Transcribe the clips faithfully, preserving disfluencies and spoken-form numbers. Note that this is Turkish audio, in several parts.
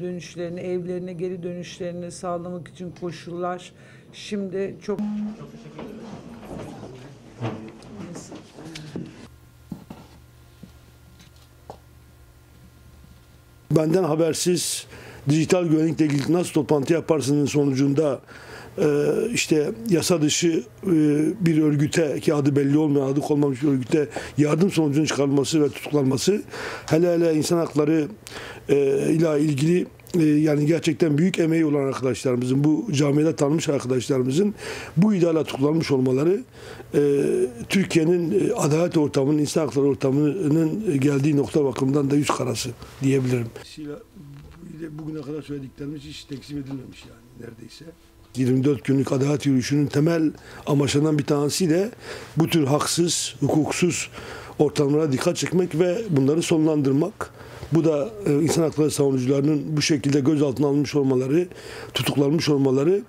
Dönüşlerini, evlerine geri dönüşlerini sağlamak için koşullar şimdi çok... Çok teşekkür ederim. Benden habersiz dijital güvenlikle ilgili nasıl toplantı yaparsının sonucunda işte yasa dışı bir örgüte ki adı belli olmayan, adı konmamış bir örgüte yardım sonucunun çıkarılması ve tutuklanması, hele hele insan hakları ile ilgili yani gerçekten büyük emeği olan arkadaşlarımızın, bu camiada tanınmış arkadaşlarımızın bu iddiayla tutuklanmış olmaları Türkiye'nin adalet ortamının, insan hakları ortamının geldiği nokta bakımından da yüz karası diyebilirim. Bugüne kadar söylediklerimiz hiç tekzip edilmemiş yani neredeyse. yirmi dört günlük adalet yürüyüşünün temel amaçlarından bir tanesi de bu tür haksız, hukuksuz ortamlara dikkat çekmek ve bunları sonlandırmak. Bu da insan hakları savunucularının bu şekilde gözaltına alınmış olmaları, tutuklanmış olmaları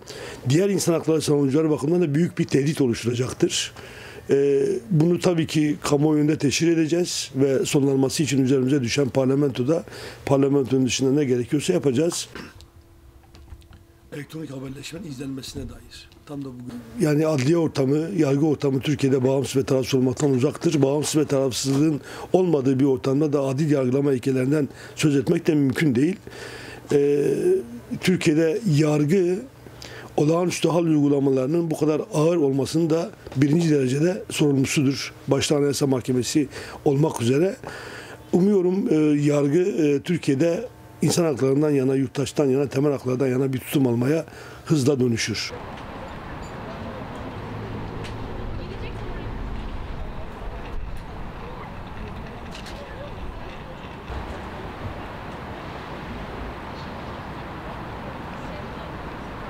diğer insan hakları savunucuları bakımından da büyük bir tehdit oluşturacaktır. Bunu tabii ki kamuoyunda teşhir edeceğiz ve sonlanması için üzerimize düşen parlamentoda, parlamentonun dışında ne gerekiyorsa yapacağız. Elektronik haberleşmenin izlenmesine dair. Tam da bugün. Yani adliye ortamı, yargı ortamı Türkiye'de bağımsız ve tarafsız olmaktan uzaktır. Bağımsız ve tarafsızlığın olmadığı bir ortamda da adil yargılama ilkelerinden söz etmek de mümkün değil. Ee, Türkiye'de yargı olağanüstü hal uygulamalarının bu kadar ağır olmasının da birinci derecede sorumlusudur. Başta Anayasa Mahkemesi olmak üzere. Umuyorum e, yargı e, Türkiye'de İnsan haklarından yana, yurttaştan yana, temel haklardan yana bir tutum almaya hızla dönüşür.